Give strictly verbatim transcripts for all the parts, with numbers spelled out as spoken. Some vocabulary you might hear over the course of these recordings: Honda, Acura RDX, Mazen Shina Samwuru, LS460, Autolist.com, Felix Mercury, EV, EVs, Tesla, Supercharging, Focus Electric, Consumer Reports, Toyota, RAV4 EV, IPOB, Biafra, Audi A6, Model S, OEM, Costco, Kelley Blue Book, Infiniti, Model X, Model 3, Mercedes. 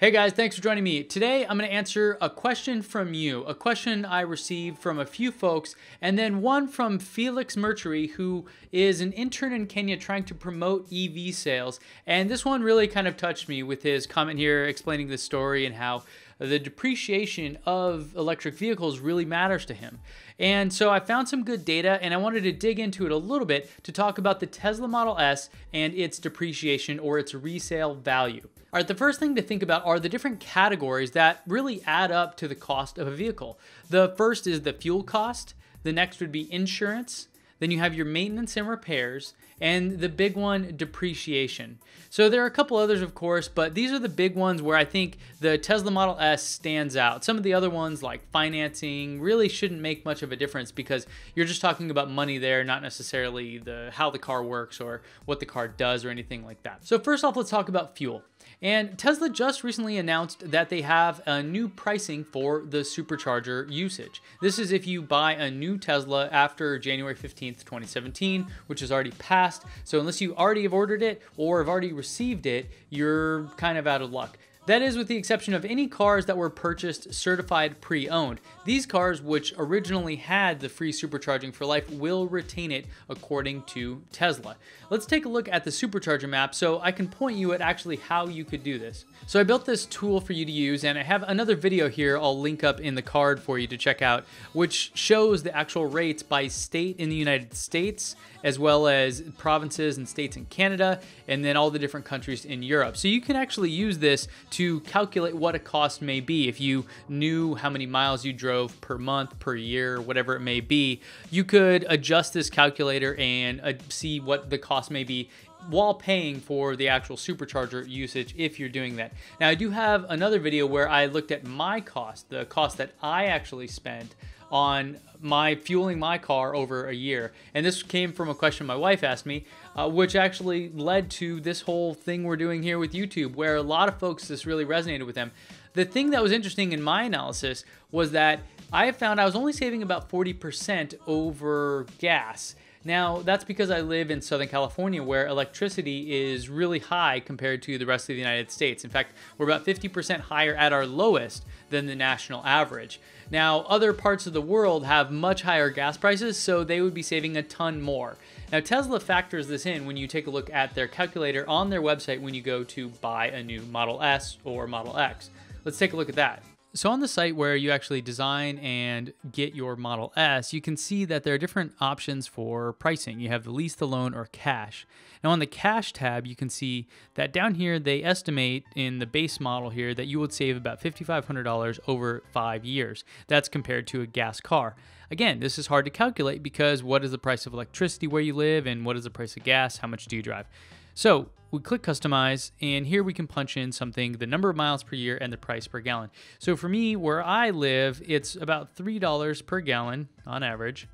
Hey guys, thanks for joining me. Today I'm going to answer a question from you, a question I received from a few folks, and then one from Felix Mercury, who is an intern in Kenya trying to promote E V sales. And this one really kind of touched me with his comment here explaining the story and how the depreciation of electric vehicles really matters to him. And so I found some good data and I wanted to dig into it a little bit to talk about the Tesla Model S and its depreciation or its resale value. All right, the first thing to think about are the different categories that really add up to the cost of a vehicle. The first is the fuel cost. The next would be insurance. Then you have your maintenance and repairs, and the big one, depreciation. So there are a couple others, of course, but these are the big ones where I think the Tesla Model S stands out. Some of the other ones like financing really shouldn't make much of a difference because you're just talking about money there, not necessarily the how the car works or what the car does or anything like that. So first off, let's talk about fuel. And Tesla just recently announced that they have a new pricing for the supercharger usage. This is if you buy a new Tesla after January fifteenth, twenty seventeen, which is already passed. So unless you already have ordered it or have already received it, you're kind of out of luck. That is with the exception of any cars that were purchased certified pre-owned. These cars, which originally had the free supercharging for life, will retain it according to Tesla. Let's take a look at the supercharger map so I can point you at actually how you could do this. So I built this tool for you to use, and I have another video here I'll link up in the card for you to check out, which shows the actual rates by state in the United States, as well as provinces and states in Canada, and then all the different countries in Europe. So you can actually use this to calculate what a cost may be. If you knew how many miles you drove per month, per year, whatever it may be, you could adjust this calculator and uh, see what the cost may be while paying for the actual supercharger usage if you're doing that. Now, I do have another video where I looked at my cost, the cost that I actually spent on my fueling my car over a year. And this came from a question my wife asked me, uh, which actually led to this whole thing we're doing here with YouTube, where a lot of folks, this really resonated with them. The thing that was interesting in my analysis was that I found I was only saving about forty percent over gas. Now, that's because I live in Southern California, where electricity is really high compared to the rest of the United States. In fact, we're about fifty percent higher at our lowest than the national average. Now, other parts of the world have much higher gas prices, so they would be saving a ton more. Now, Tesla factors this in when you take a look at their calculator on their website when you go to buy a new Model S or Model X. Let's take a look at that. So on the site where you actually design and get your Model S, you can see that there are different options for pricing. You have the lease, the loan, or cash. Now on the cash tab, you can see that down here, they estimate in the base model here that you would save about fifty-five hundred dollars over five years. That's compared to a gas car. Again, this is hard to calculate because what is the price of electricity where you live, and what is the price of gas? How much do you drive? So we click customize, and here we can punch in something, the number of miles per year and the price per gallon. So for me, where I live, it's about three dollars per gallon on average.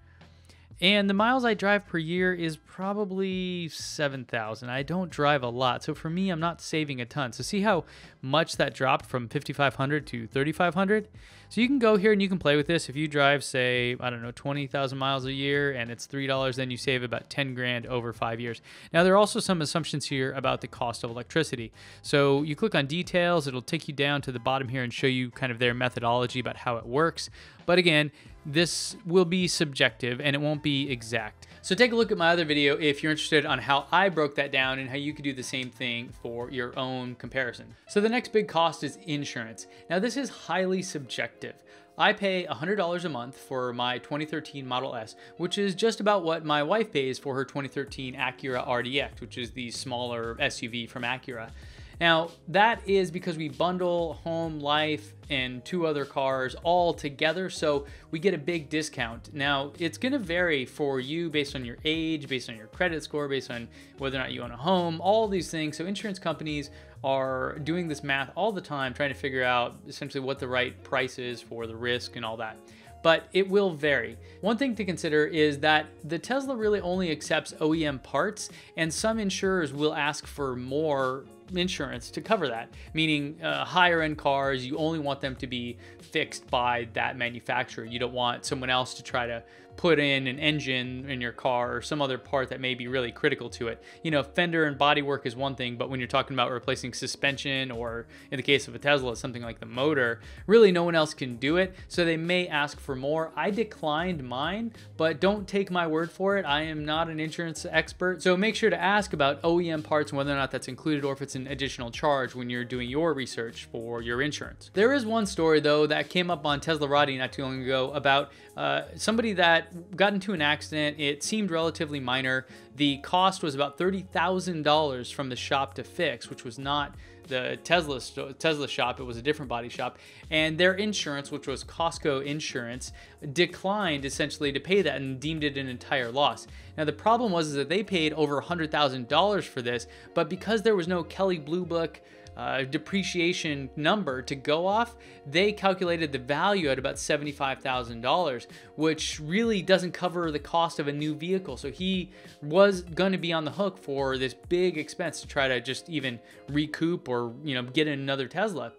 And the miles I drive per year is probably seven thousand. I don't drive a lot. So for me, I'm not saving a ton. So see how much that dropped from fifty-five hundred to thirty-five hundred? So you can go here and you can play with this. If you drive, say, I don't know, twenty thousand miles a year and it's three dollars, then you save about ten grand over five years. Now, there are also some assumptions here about the cost of electricity. So you click on details, it'll take you down to the bottom here and show you kind of their methodology about how it works. But again, this will be subjective and it won't be exact. So take a look at my other video if you're interested on how I broke that down and how you could do the same thing for your own comparison. So the next big cost is insurance. Now this is highly subjective. I pay one hundred dollars a month for my twenty thirteen Model S, which is just about what my wife pays for her twenty thirteen Acura R D X, which is the smaller S U V from Acura. Now, that is because we bundle home, life, and two other cars all together, so we get a big discount. Now, it's gonna vary for you based on your age, based on your credit score, based on whether or not you own a home, all these things. So insurance companies are doing this math all the time, trying to figure out essentially what the right price is for the risk and all that. But it will vary. One thing to consider is that the Tesla really only accepts O E M parts, and some insurers will ask for more insurance to cover that, meaning uh, higher end cars, you only want them to be fixed by that manufacturer. You don't want someone else to try to put in an engine in your car or some other part that may be really critical to it. You know, fender and bodywork is one thing, but when you're talking about replacing suspension, or in the case of a Tesla, something like the motor, really no one else can do it. So they may ask for more. I declined mine, but don't take my word for it. I am not an insurance expert. So make sure to ask about O E M parts and whether or not that's included, or if it's an additional charge when you're doing your research for your insurance. There is one story though that came up on Teslarati not too long ago about uh, somebody that got into an accident. It seemed relatively minor. The cost was about thirty thousand dollars from the shop to fix, which was not the Tesla Tesla shop, it was a different body shop, and their insurance, which was Costco insurance, declined essentially to pay that and deemed it an entire loss. Now the problem was is that they paid over one hundred thousand dollars for this, but because there was no Kelley Blue Book Uh, depreciation number to go off, they calculated the value at about seventy-five thousand dollars, which really doesn't cover the cost of a new vehicle. So he was going to be on the hook for this big expense to try to just even recoup or, you know, get another Tesla.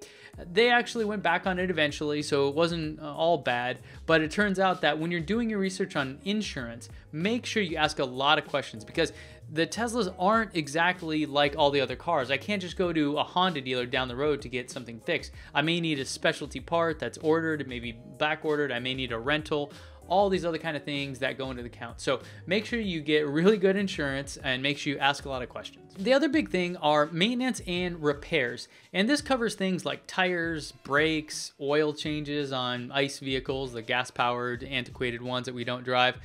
They actually went back on it eventually, so it wasn't all bad, but it turns out that when you're doing your research on insurance, make sure you ask a lot of questions, because the Teslas aren't exactly like all the other cars. I can't just go to a Honda dealer down the road to get something fixed. I may need a specialty part that's ordered, maybe back ordered. I may need a rental, all these other kind of things that go into the count. So make sure you get really good insurance and make sure you ask a lot of questions. The other big thing are maintenance and repairs. And this covers things like tires, brakes, oil changes on ICE vehicles, the gas powered antiquated ones that we don't drive,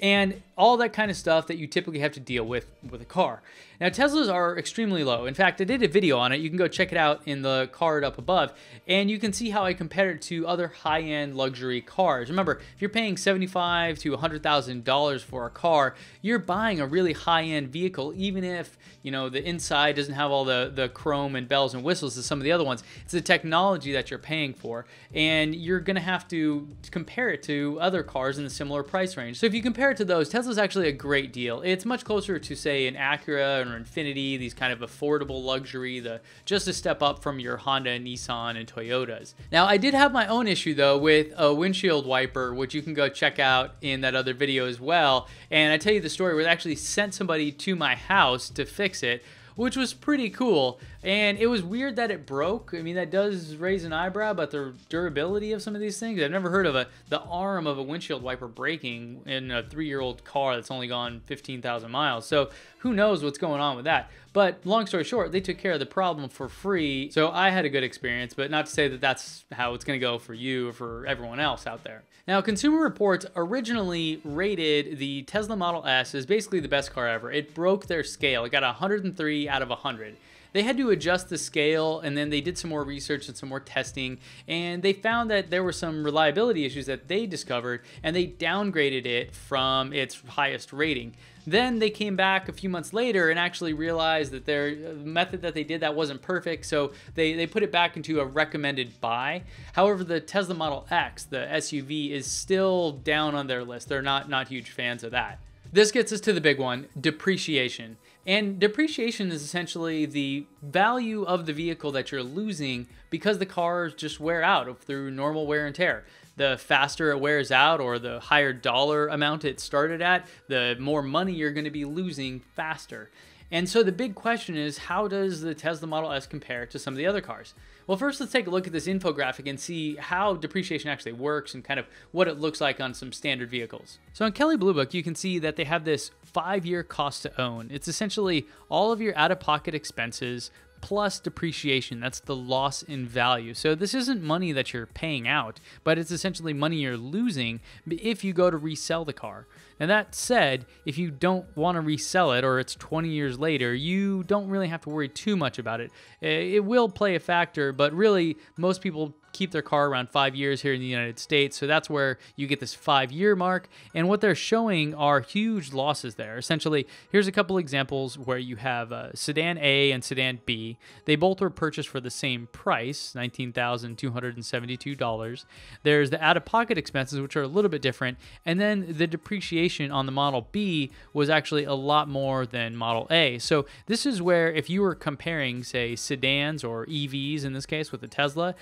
and all that kind of stuff that you typically have to deal with with a car. Now, Teslas are extremely low. In fact, I did a video on it. You can go check it out in the card up above, and you can see how I compared it to other high-end luxury cars. Remember, if you're paying seventy-five thousand dollars to one hundred thousand dollars for a car, you're buying a really high-end vehicle, even if, you know, the inside doesn't have all the, the chrome and bells and whistles as some of the other ones. It's the technology that you're paying for, and you're gonna have to compare it to other cars in a similar price range. So if you compare to those, Tesla's actually a great deal. It's much closer to, say, an Acura or Infiniti, these kind of affordable luxury, the just a step up from your Honda, Nissan, and Toyotas. Now, I did have my own issue though with a windshield wiper, which you can go check out in that other video as well. And I tell you the story where they actually sent somebody to my house to fix it, which was pretty cool. And it was weird that it broke. I mean, that does raise an eyebrow about the durability of some of these things. I've never heard of a the arm of a windshield wiper breaking in a three-year-old car that's only gone fifteen thousand miles. So who knows what's going on with that. But long story short, they took care of the problem for free. So I had a good experience, but not to say that that's how it's gonna go for you or for everyone else out there. Now, Consumer Reports originally rated the Tesla Model S as basically the best car ever. It broke their scale. It got one hundred three out of one hundred. They had to adjust the scale, and then they did some more research and some more testing, and they found that there were some reliability issues that they discovered, and they downgraded it from its highest rating. Then they came back a few months later and actually realized that their method that they did that wasn't perfect, so they, they put it back into a recommended buy. However, the Tesla Model X, the S U V, is still down on their list. They're not, not huge fans of that. This gets us to the big one, depreciation. And depreciation is essentially the value of the vehicle that you're losing because the cars just wear out through normal wear and tear. The faster it wears out, or the higher dollar amount it started at, the more money you're gonna be losing faster. And so the big question is, how does the Tesla Model S compare to some of the other cars? Well, first let's take a look at this infographic and see how depreciation actually works and kind of what it looks like on some standard vehicles. So on Kelley Blue Book, you can see that they have this five-year cost to own. It's essentially all of your out-of-pocket expenses plus depreciation. That's the loss in value. So this isn't money that you're paying out, but it's essentially money you're losing if you go to resell the car. Now that said, if you don't want to resell it, or it's twenty years later, you don't really have to worry too much about it. It will play a factor, but really most people keep their car around five years here in the United States. So that's where you get this five year mark. And what they're showing are huge losses there. Essentially, here's a couple examples where you have uh, Sedan A and Sedan B. They both were purchased for the same price, nineteen thousand two hundred seventy-two dollars. There's the out-of-pocket expenses, which are a little bit different. And then the depreciation on the Model B was actually a lot more than Model A. So this is where if you were comparing, say, sedans or E Vs in this case with the Tesla,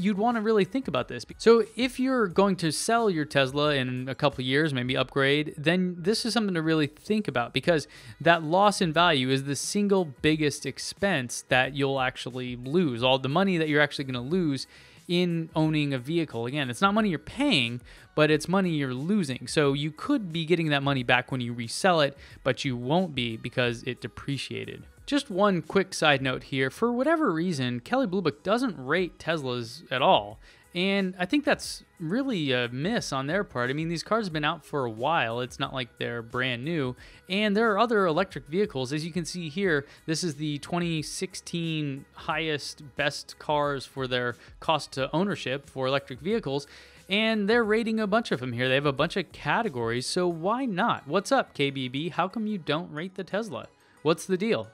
you'd want to really think about this. So if you're going to sell your Tesla in a couple of years, maybe upgrade, then this is something to really think about, because that loss in value is the single biggest expense that you'll actually lose, all the money that you're actually going to lose in owning a vehicle. Again, it's not money you're paying, but it's money you're losing. So you could be getting that money back when you resell it, but you won't be because it depreciated. Just one quick side note here. For whatever reason, Kelley Blue Book doesn't rate Teslas at all. And I think that's really a miss on their part. I mean, these cars have been out for a while. It's not like they're brand new. And there are other electric vehicles. As you can see here, this is the twenty sixteen highest best cars for their cost to ownership for electric vehicles. And they're rating a bunch of them here. They have a bunch of categories. So why not? What's up, K B B? How come you don't rate the Tesla? What's the deal?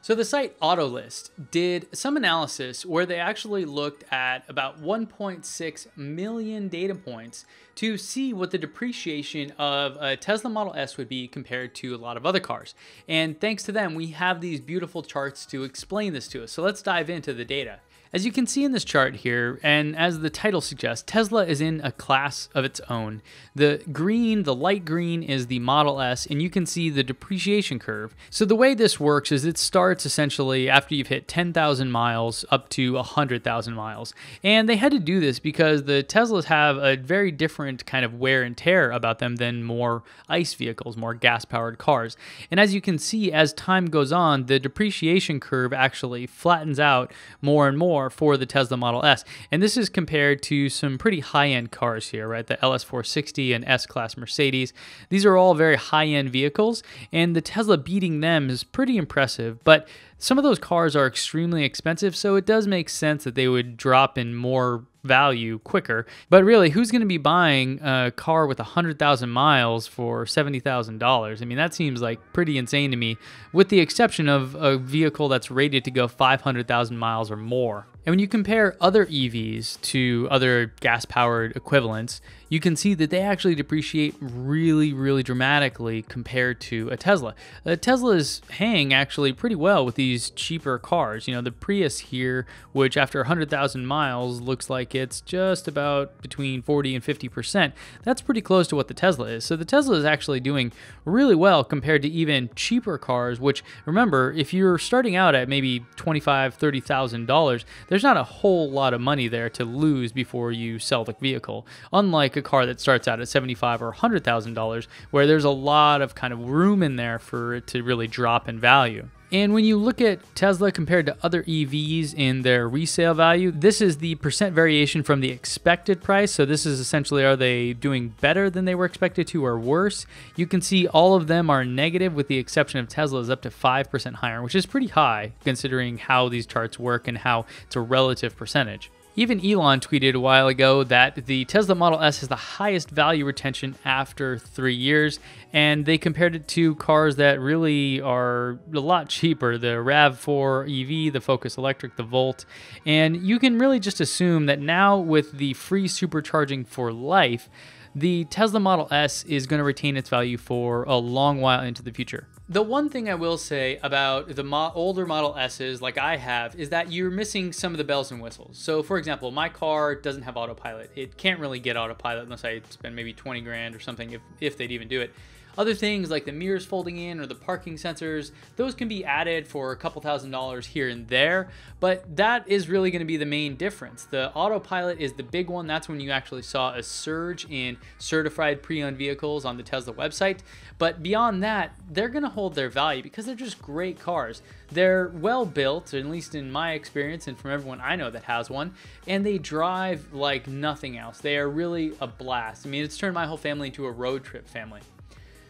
So the site Autolist did some analysis where they actually looked at about one point six million data points to see what the depreciation of a Tesla Model S would be compared to a lot of other cars. And thanks to them, we have these beautiful charts to explain this to us. So let's dive into the data. As you can see in this chart here, and as the title suggests, Tesla is in a class of its own. The green, the light green, is the Model S, and you can see the depreciation curve. So the way this works is it starts essentially after you've hit ten thousand miles up to one hundred thousand miles. And they had to do this because the Teslas have a very different kind of wear and tear about them than more ICE vehicles, more gas-powered cars. And as you can see, as time goes on, the depreciation curve actually flattens out more and more for the Tesla Model S. And this is compared to some pretty high-end cars here, right? The L S four sixty and S-Class Mercedes. These are all very high-end vehicles, and the Tesla beating them is pretty impressive, but some of those cars are extremely expensive, so it does make sense that they would drop in more value quicker. But really, who's going to be buying a car with one hundred thousand miles for seventy thousand dollars? I mean, that seems like pretty insane to me, with the exception of a vehicle that's rated to go five hundred thousand miles or more. And when you compare other E Vs to other gas-powered equivalents, you can see that they actually depreciate really, really dramatically compared to a Tesla. Uh, Teslas hang actually pretty well with these cheaper cars. You know, the Prius here, which after one hundred thousand miles looks like it's just about between forty and fifty percent. That's pretty close to what the Tesla is. So the Tesla is actually doing really well compared to even cheaper cars, which, remember, if you're starting out at maybe twenty-five thousand, thirty thousand dollars, there's not a whole lot of money there to lose before you sell the vehicle, unlike a car that starts out at seventy-five thousand or one hundred thousand dollars, where there's a lot of kind of room in there for it to really drop in value. And when you look at Tesla compared to other E Vs in their resale value, this is the percent variation from the expected price. So this is essentially, are they doing better than they were expected to or worse? You can see all of them are negative, with the exception of Tesla's up to five percent higher, which is pretty high considering how these charts work and how it's a relative percentage. Even Elon tweeted a while ago that the Tesla Model S has the highest value retention after three years, and they compared it to cars that really are a lot cheaper, the RAV four E V, the Focus Electric, the Volt, and you can really just assume that now with the free supercharging for life, the Tesla Model S is going to retain its value for a long while into the future. The one thing I will say about the mo older Model S's like I have is that you're missing some of the bells and whistles. So for example, my car doesn't have Autopilot. It can't really get Autopilot unless I spend maybe twenty grand or something, if, if they'd even do it. Other things like the mirrors folding in or the parking sensors, those can be added for a couple thousand dollars here and there, but that is really gonna be the main difference. The Autopilot is the big one. That's when you actually saw a surge in certified pre-owned vehicles on the Tesla website. But beyond that, they're gonna hold their value because they're just great cars. They're well built, at least in my experience and from everyone I know that has one, and they drive like nothing else. They are really a blast. I mean, it's turned my whole family into a road trip family.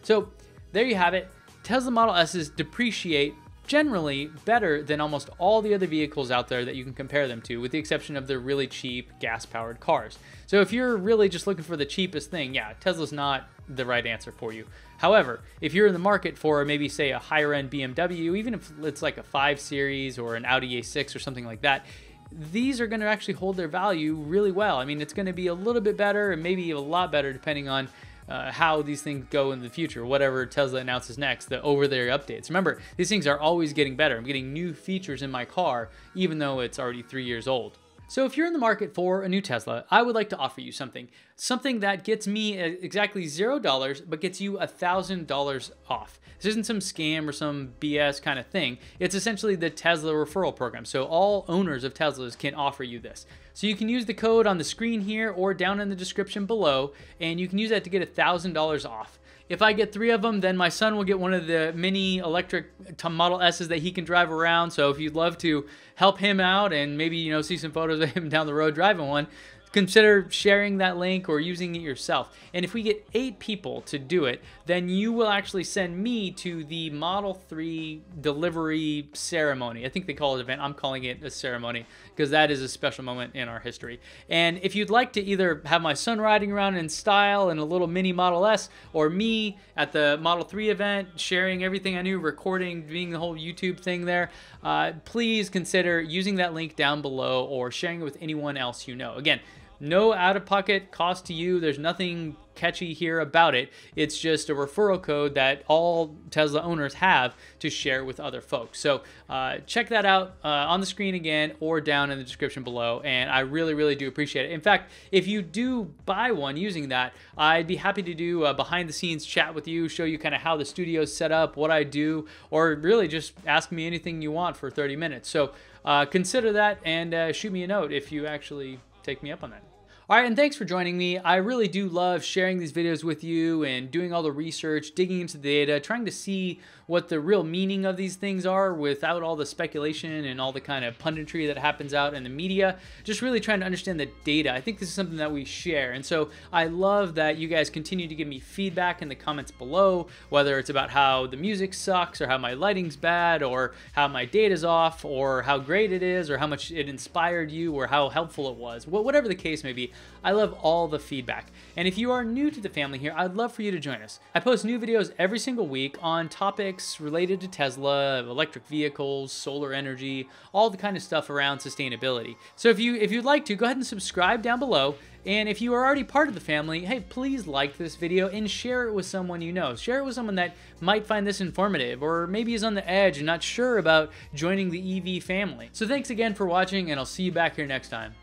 So there you have it. Tesla Model S's depreciate generally better than almost all the other vehicles out there that you can compare them to, with the exception of the really cheap gas-powered cars. So if you're really just looking for the cheapest thing, yeah, Tesla's not the right answer for you. However, if you're in the market for maybe, say, a higher-end B M W, even if it's like a five series or an Audi A six or something like that, these are going to actually hold their value really well. I mean, it's going to be a little bit better and maybe a lot better depending on Uh, how these things go in the future, whatever Tesla announces next, the over-the-air updates. Remember, these things are always getting better. I'm getting new features in my car, even though it's already three years old. So if you're in the market for a new Tesla, I would like to offer you something. Something that gets me exactly zero dollars, but gets you one thousand dollars off. This isn't some scam or some B S kind of thing. It's essentially the Tesla referral program. So all owners of Teslas can offer you this. So you can use the code on the screen here or down in the description below, and you can use that to get one thousand dollars off. If I get three of them, then my son will get one of the mini electric Model S's that he can drive around. So if you'd love to help him out and maybe, you know, see some photos of him down the road driving one, consider sharing that link or using it yourself. And if we get eight people to do it, then you will actually send me to the Model three delivery ceremony. I think they call it an event. I'm calling it a ceremony because that is a special moment in our history. And if you'd like to either have my son riding around in style in a little mini Model S, or me at the Model three event, sharing everything I knew, recording, doing the whole YouTube thing there, uh, please consider using that link down below or sharing it with anyone else you know. Again, no out-of-pocket cost to you. There's nothing catchy here about it. It's just a referral code that all Tesla owners have to share with other folks. So uh, check that out uh, on the screen again or down in the description below. And I really, really do appreciate it. In fact, if you do buy one using that, I'd be happy to do a behind-the-scenes chat with you, show you kind of how the studio's set up, what I do, or really just ask me anything you want for thirty minutes. So uh, consider that and uh, shoot me a note if you actually take me up on that. All right, and thanks for joining me. I really do love sharing these videos with you and doing all the research, digging into the data, trying to see what the real meaning of these things are without all the speculation and all the kind of punditry that happens out in the media. Just really trying to understand the data. I think this is something that we share. And so I love that you guys continue to give me feedback in the comments below, whether it's about how the music sucks or how my lighting's bad or how my data's off or how great it is or how much it inspired you or how helpful it was, whatever the case may be. I love all the feedback. And if you are new to the family here, I'd love for you to join us. I post new videos every single week on topics related to Tesla, electric vehicles, solar energy, all the kind of stuff around sustainability. So if you, if you'd like to, go ahead and subscribe down below. And if you are already part of the family, hey, please like this video and share it with someone you know. Share it with someone that might find this informative or maybe is on the edge and not sure about joining the E V family. So thanks again for watching, and I'll see you back here next time.